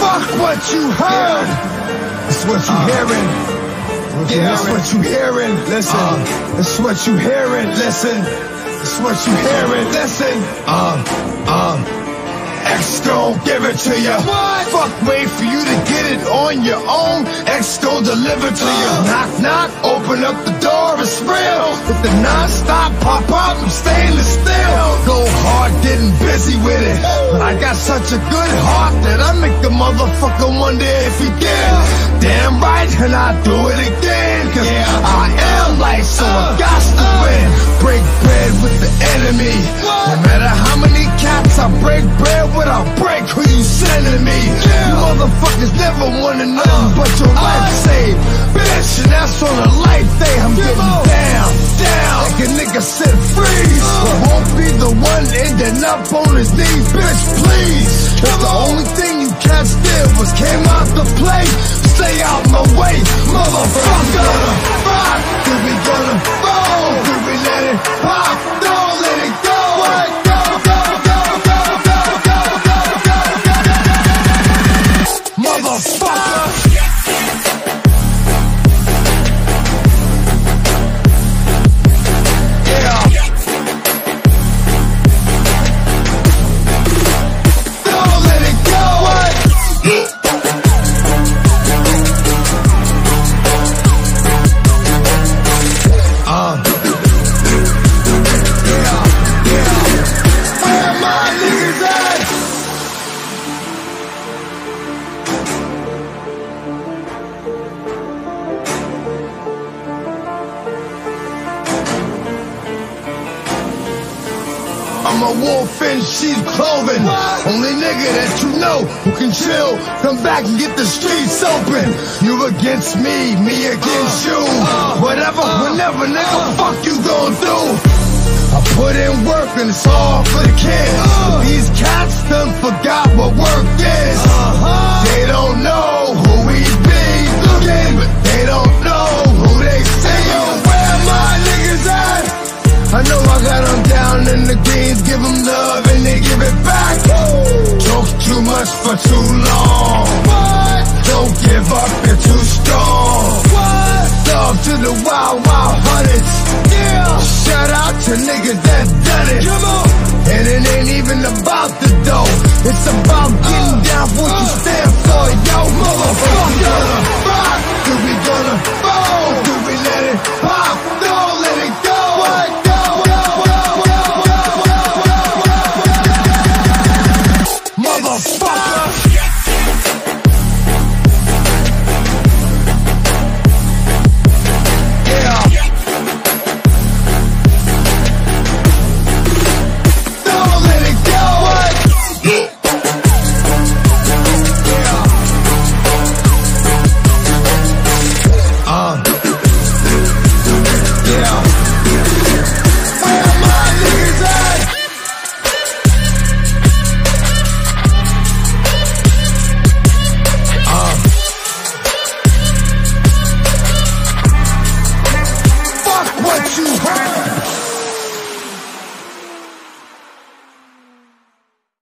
Fuck what you heard. It's what you hearing. That's what you hearing. Listen. It's what you hearing. Listen. It's what you hearing. Listen. X gon' give it to ya. Fuck, wait for you to get it on your own. X gon' deliver to ya. Knock, knock, open up the door, it's real. With the non-stop pop-up, I'm stainless steel. Go hard, getting busy with it. But I got such a good heart that I make a motherfucker wonder if he did. Damn right, and I do it again. Cause I am life, so I got to win. Break bread with the enemy. No matter how many cats I break bread with, I break who you sending me. Motherfuckers never wanna know but your life saved, bitch, and that's on a light day. I'm getting down, down like a nigga said freeze, but won't be the one ending up on his knees. Bitch, please, if the only thing you cats did was came out to play, stay out my way, motherfucker. Fuck, then we gonna fall, then we let it pop, don't let it go. I'm a wolf in sheep clothing. Only nigga that you know who can chill, come back and get the streets open. You against me, me against you. Whatever, whenever, nigga, fuck you gon' do. I put in work and it's all for the kids. But these cats done forgot what work is. They don't know who we be looking, but they don't know who they see. Yo, where my niggas at? I know I got them down in the greens, give them love and they give it back. Talk too much for too long. What? Don't give up, you're too strong. What? Love to the wild, wild hunters. Shout out to niggas that done it. Come on. And it ain't even about the dough, it's about getting down